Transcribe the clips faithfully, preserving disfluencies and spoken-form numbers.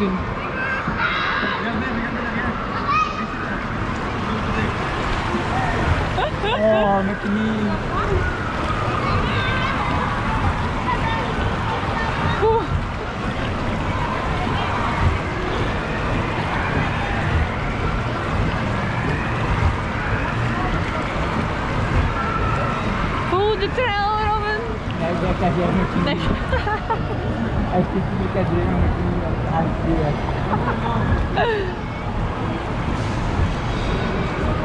दिन de trailer, Robin. Nee, ik heb hier nog niet. Nee. Als ik niet kan doen, dan ga ik weer.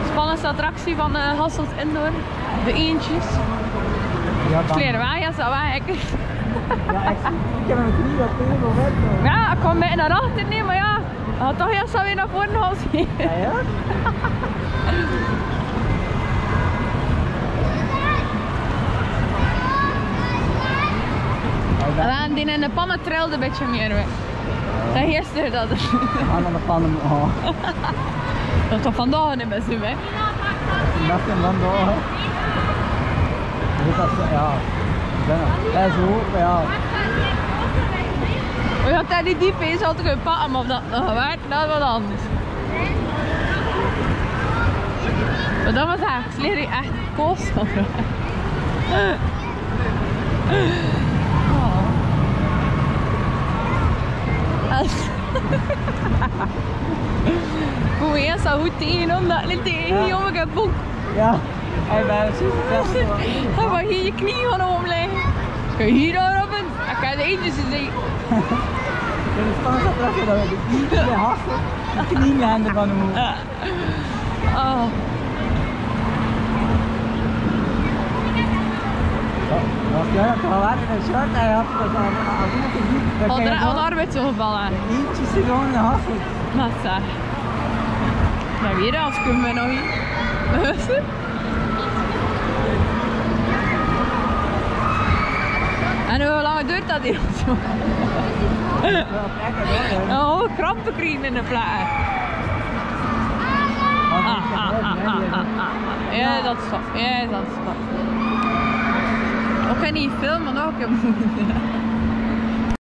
Spannendste attractie van uh, Hasselt Indoor. De eentjes. Ja, kleren wij, ja, zo wij. Ja, ik heb nog niet dat veel weg. Ja, ik kwam mee naar achter niet, maar ja, had toch eerst alweer naar voren gaan zien. Ja, ja. Alleen die in de pannen trilde een beetje meer weg. Dat heerste dat. Aan de pannen. Oh. Dat is toch vandaag niet best, hè? Dat is vandaag. Dat is ja. Dat is hoog, ja. Als je daar niet diep is, had ik een pakken, maar of dat nog gewerkt, dat is wat anders. Maar dat was eigenlijk, leer ik echt kost. Kom eerst zo goed tegen omdat ik tegen je om ik heb boek. Ja, hij bij ons is het beste. Hij mag hier je knieën gaan omleggen. Kun je hier al op en dan kan je de eentjes zien. Dat is pas dat je dan de knieën, de hassen, de knieën aan de van omhoog. Oh. Ja, dat kan wel in een shirt en hij had dat al aan de hand. Al arbeidsongeval aan. Eentjes zit gewoon in de hand. Dat is waar. Nou, weer af kunnen we nog niet. En hoe lang duurt dat hier? Oh, krampen krijgen in de plaat. Ah, ah, ah, ah, ah. Ja, dat is wat. Ja, dat is wat. Ik kan niet filmen, ook.